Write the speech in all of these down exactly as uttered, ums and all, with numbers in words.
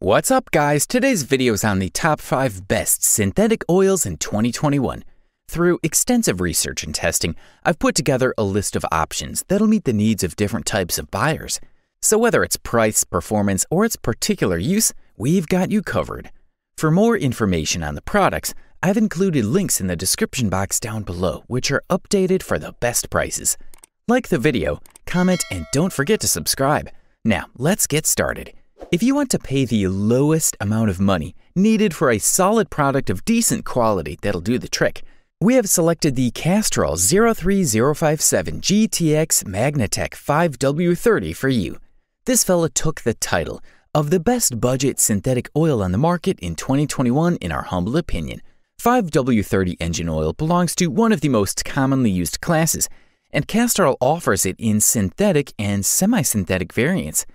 What's up, guys? Today's video is on the top five best synthetic oils in twenty twenty-one. Through extensive research and testing, I've put together a list of options that'll meet the needs of different types of buyers. So whether it's price, performance, or its particular use, we've got you covered. For more information on the products, I've included links in the description box down below, which are updated for the best prices. Like the video, comment, and don't forget to subscribe. Now, let's get started. If you want to pay the lowest amount of money needed for a solid product of decent quality that'll do the trick, we have selected the Castrol zero three zero five seven G T X MAGNATEC five W thirty for you. This fella took the title of the best budget synthetic oil on the market in twenty twenty-one in our humble opinion. five W thirty engine oil belongs to one of the most commonly used classes, and Castrol offers it in synthetic and semi-synthetic variants.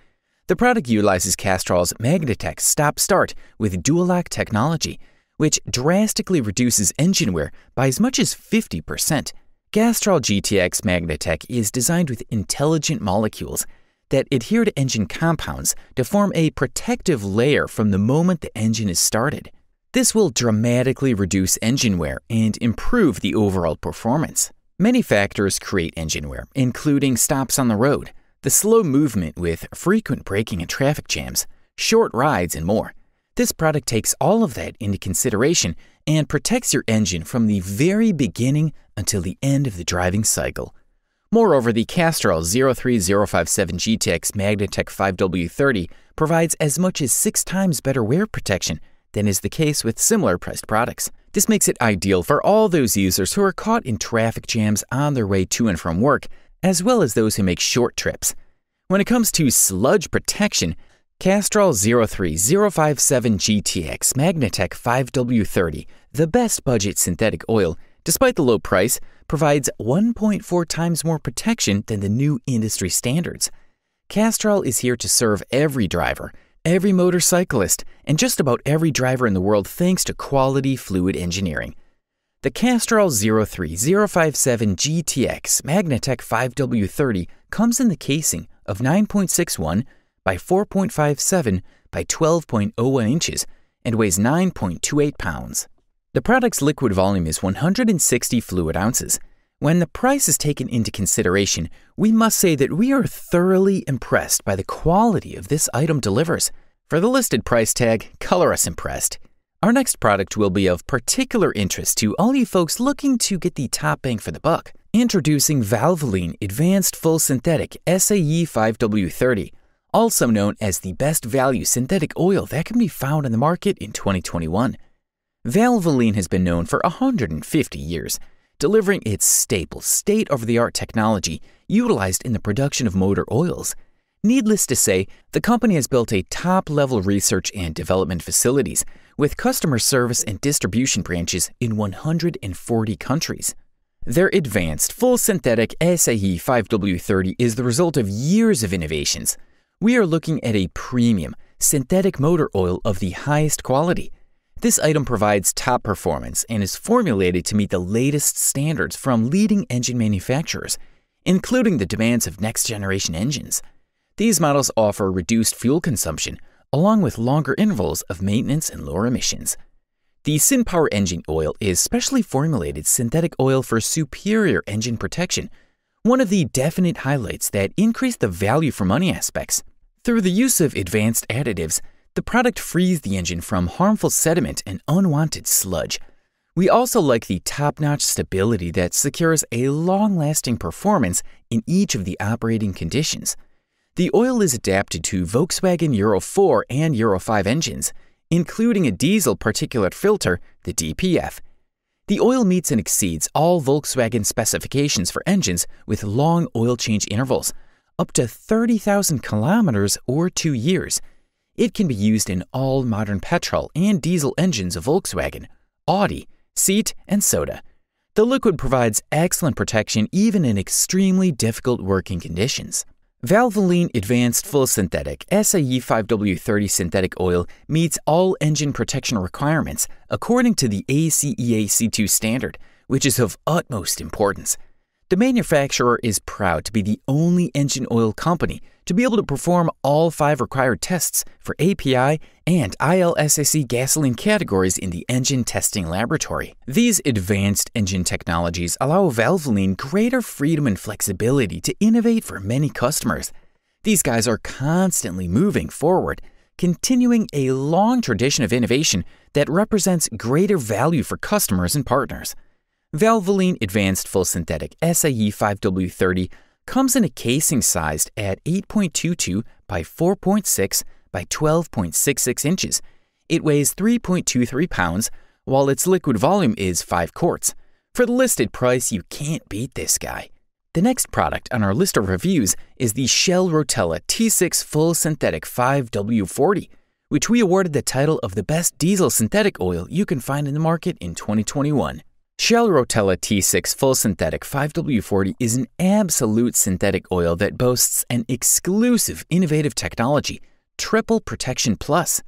The product utilizes Castrol's Magnatec stop-start with dual-lock technology, which drastically reduces engine wear by as much as fifty percent. Castrol G T X Magnatec is designed with intelligent molecules that adhere to engine compounds to form a protective layer from the moment the engine is started. This will dramatically reduce engine wear and improve the overall performance. Many factors create engine wear, including stops on the road, the slow movement with frequent braking and traffic jams, short rides, and more. This product takes all of that into consideration and protects your engine from the very beginning until the end of the driving cycle. Moreover, the Castrol zero three zero five seven G T X Magnatec five W thirty provides as much as six times better wear protection than is the case with similar priced products. This makes it ideal for all those users who are caught in traffic jams on their way to and from work, as well as those who make short trips. When it comes to sludge protection, Castrol zero three zero five seven G T X Magnatec five W thirty, the best budget synthetic oil, despite the low price, provides one point four times more protection than the new industry standards. Castrol is here to serve every driver, every motorcyclist, and just about every driver in the world thanks to quality fluid engineering. The Castrol zero three zero five seven G T X Magnatec five W thirty comes in the casing of nine point six one by four point five seven by twelve point zero one inches and weighs nine point two eight pounds. The product's liquid volume is one hundred sixty fluid ounces. When the price is taken into consideration, we must say that we are thoroughly impressed by the quality of this item delivers. For the listed price tag, color us impressed. Our next product will be of particular interest to all you folks looking to get the top bang for the buck. Introducing Valvoline Advanced Full Synthetic S A E five W thirty, also known as the best value synthetic oil that can be found on the market in twenty twenty-one. Valvoline has been known for one hundred fifty years, delivering its staple state-of-the-art technology utilized in the production of motor oils. Needless to say, the company has built a top-level research and development facilities with customer service and distribution branches in one hundred forty countries. Their advanced, full synthetic S A E five W thirty is the result of years of innovations. We are looking at a premium, synthetic motor oil of the highest quality. This item provides top performance and is formulated to meet the latest standards from leading engine manufacturers, including the demands of next-generation engines. These models offer reduced fuel consumption, along with longer intervals of maintenance and lower emissions. The SynPower engine oil is specially formulated synthetic oil for superior engine protection, one of the definite highlights that increase the value for money aspects. Through the use of advanced additives, the product frees the engine from harmful sediment and unwanted sludge. We also like the top-notch stability that secures a long-lasting performance in each of the operating conditions. The oil is adapted to Volkswagen Euro four and Euro five engines, including a diesel particulate filter, the D P F. The oil meets and exceeds all Volkswagen specifications for engines with long oil change intervals, up to thirty thousand kilometers or two years. It can be used in all modern petrol and diesel engines of Volkswagen, Audi, Seat, and Skoda. The liquid provides excellent protection even in extremely difficult working conditions. Valvoline Advanced Full Synthetic S A E five W thirty synthetic oil meets all engine protection requirements according to the A C E A C two standard, which is of utmost importance. The manufacturer is proud to be the only engine oil company to be able to perform all five required tests for A P I and I L S A C gasoline categories in the engine testing laboratory. These advanced engine technologies allow Valvoline greater freedom and flexibility to innovate for many customers. These guys are constantly moving forward, continuing a long tradition of innovation that represents greater value for customers and partners. Valvoline Advanced Full Synthetic S A E five W thirty comes in a casing sized at eight point two two by four point six by twelve point six six inches. It weighs three point two three pounds, while its liquid volume is five quarts. For the listed price, you can't beat this guy. The next product on our list of reviews is the Shell Rotella T six Full Synthetic five W forty, which we awarded the title of the best diesel synthetic oil you can find in the market in twenty twenty-one. Shell Rotella T six Full Synthetic five W forty is an absolute synthetic oil that boasts an exclusive innovative technology, Triple Protection Plus.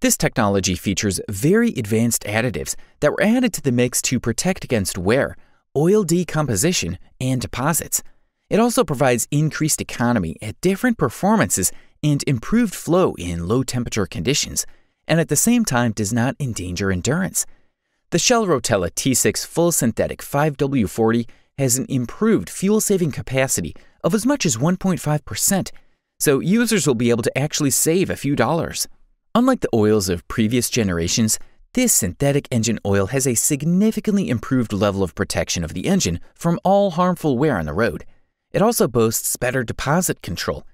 This technology features very advanced additives that were added to the mix to protect against wear, oil decomposition, and deposits. It also provides increased economy at different performances and improved flow in low-temperature conditions, and at the same time does not endanger endurance. The Shell Rotella T six Full Synthetic five W forty has an improved fuel-saving capacity of as much as one point five percent, so users will be able to actually save a few dollars. Unlike the oils of previous generations, this synthetic engine oil has a significantly improved level of protection of the engine from all harmful wear on the road. It also boasts better deposit control.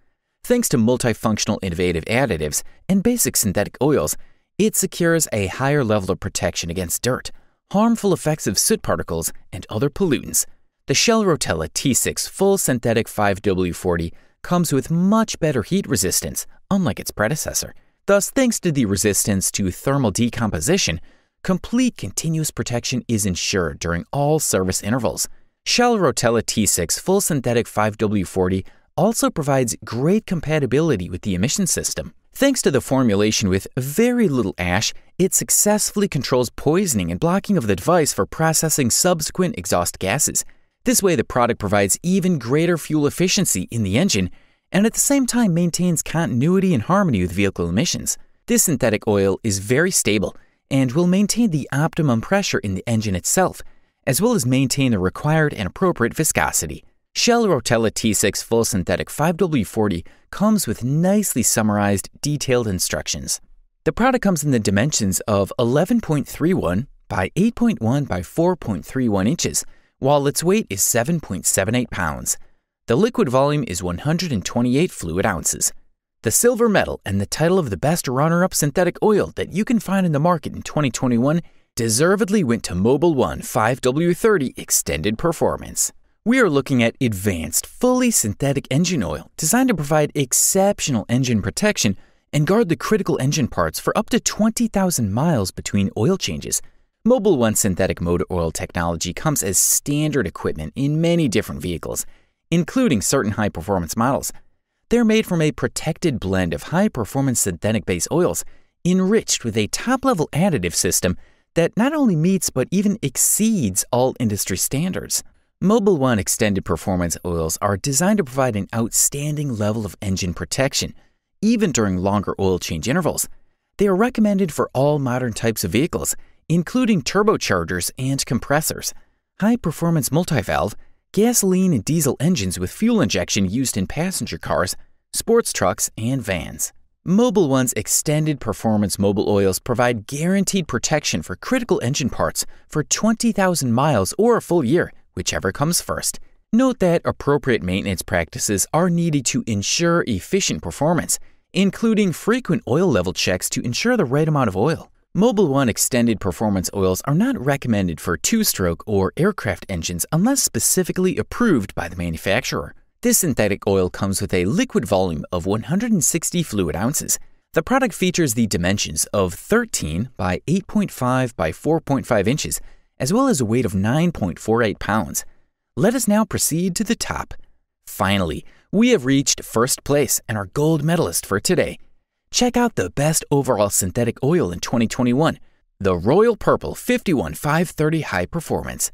Thanks to multifunctional innovative additives and basic synthetic oils, it secures a higher level of protection against dirt, harmful effects of soot particles, and other pollutants. The Shell Rotella T six Full Synthetic five W forty comes with much better heat resistance, unlike its predecessor. Thus, thanks to the resistance to thermal decomposition, complete continuous protection is ensured during all service intervals. Shell Rotella T six Full Synthetic five W forty also provides great compatibility with the emission system. Thanks to the formulation with very little ash, it successfully controls poisoning and blocking of the device for processing subsequent exhaust gases. This way, the product provides even greater fuel efficiency in the engine and at the same time maintains continuity and harmony with vehicle emissions. This synthetic oil is very stable and will maintain the optimum pressure in the engine itself, as well as maintain the required and appropriate viscosity. Shell Rotella T six Full Synthetic five W forty comes with nicely summarized, detailed instructions. The product comes in the dimensions of eleven point three one by eight point one by four point three one inches, while its weight is seven point seven eight pounds. The liquid volume is one hundred twenty-eight fluid ounces. The silver medal and the title of the best runner-up synthetic oil that you can find in the market in twenty twenty-one deservedly went to Mobil five W thirty Extended Performance. We are looking at advanced, fully synthetic engine oil designed to provide exceptional engine protection and guard the critical engine parts for up to twenty thousand miles between oil changes. Mobil synthetic motor oil technology comes as standard equipment in many different vehicles, including certain high-performance models. They're made from a protected blend of high-performance synthetic base oils, enriched with a top-level additive system that not only meets but even exceeds all industry standards. Mobil Extended Performance oils are designed to provide an outstanding level of engine protection, even during longer oil change intervals. They are recommended for all modern types of vehicles, including turbochargers and compressors, high-performance multivalve, gasoline and diesel engines with fuel injection used in passenger cars, sports trucks, and vans. Mobil Extended Performance Mobil oils provide guaranteed protection for critical engine parts for twenty thousand miles or a full year, whichever comes first. Note that appropriate maintenance practices are needed to ensure efficient performance, including frequent oil level checks to ensure the right amount of oil. Mobil Extended Performance oils are not recommended for two-stroke or aircraft engines unless specifically approved by the manufacturer. This synthetic oil comes with a liquid volume of one hundred sixty fluid ounces. The product features the dimensions of thirteen by eight point five by four point five inches, as well as a weight of nine point four eight pounds. Let us now proceed to the top. Finally, we have reached first place and our gold medalist for today. Check out the best overall synthetic oil in twenty twenty-one, the Royal Purple fifty-one five thirty High Performance.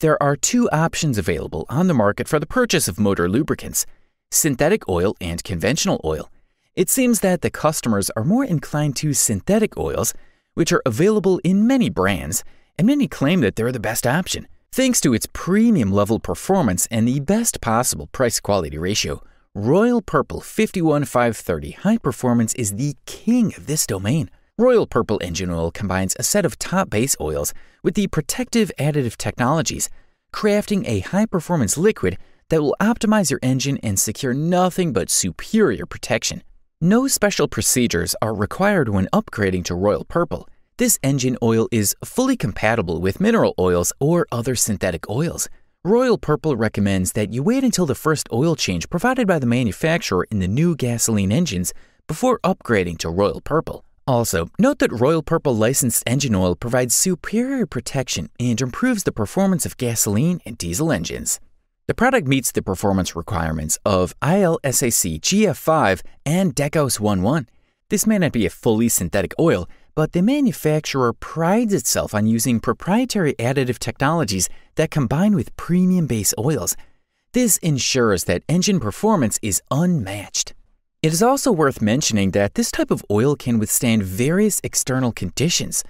There are two options available on the market for the purchase of motor lubricants, synthetic oil and conventional oil. It seems that the customers are more inclined to synthetic oils, which are available in many brands, and many claim that they're the best option. Thanks to its premium level performance and the best possible price-quality ratio, Royal Purple fifty-one five thirty High Performance is the king of this domain. Royal Purple engine oil combines a set of top base oils with the protective additive technologies, crafting a high-performance liquid that will optimize your engine and secure nothing but superior protection. No special procedures are required when upgrading to Royal Purple. This engine oil is fully compatible with mineral oils or other synthetic oils. Royal Purple recommends that you wait until the first oil change provided by the manufacturer in the new gasoline engines before upgrading to Royal Purple. Also, note that Royal Purple licensed engine oil provides superior protection and improves the performance of gasoline and diesel engines. The product meets the performance requirements of I L S A C G F five and dexos eleven. This may not be a fully synthetic oil, but the manufacturer prides itself on using proprietary additive technologies that combine with premium base oils. This ensures that engine performance is unmatched. It is also worth mentioning that this type of oil can withstand various external conditions.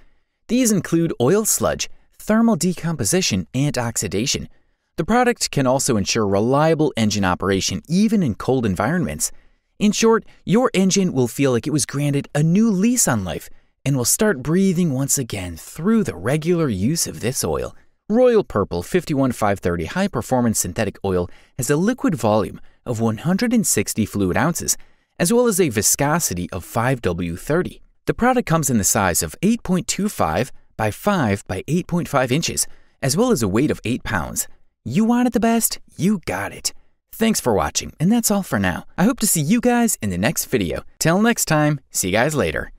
These include oil sludge, thermal decomposition, and oxidation. The product can also ensure reliable engine operation even in cold environments. In short, your engine will feel like it was granted a new lease on life and will start breathing once again through the regular use of this oil. Royal Purple fifty-one five thirty High Performance Synthetic Oil has a liquid volume of one hundred sixty fluid ounces, as well as a viscosity of five W thirty. The product comes in the size of eight point two five by five by eight point five inches, as well as a weight of eight pounds. You wanted the best, you got it. Thanks for watching, and that's all for now. I hope to see you guys in the next video. Till next time, see you guys later.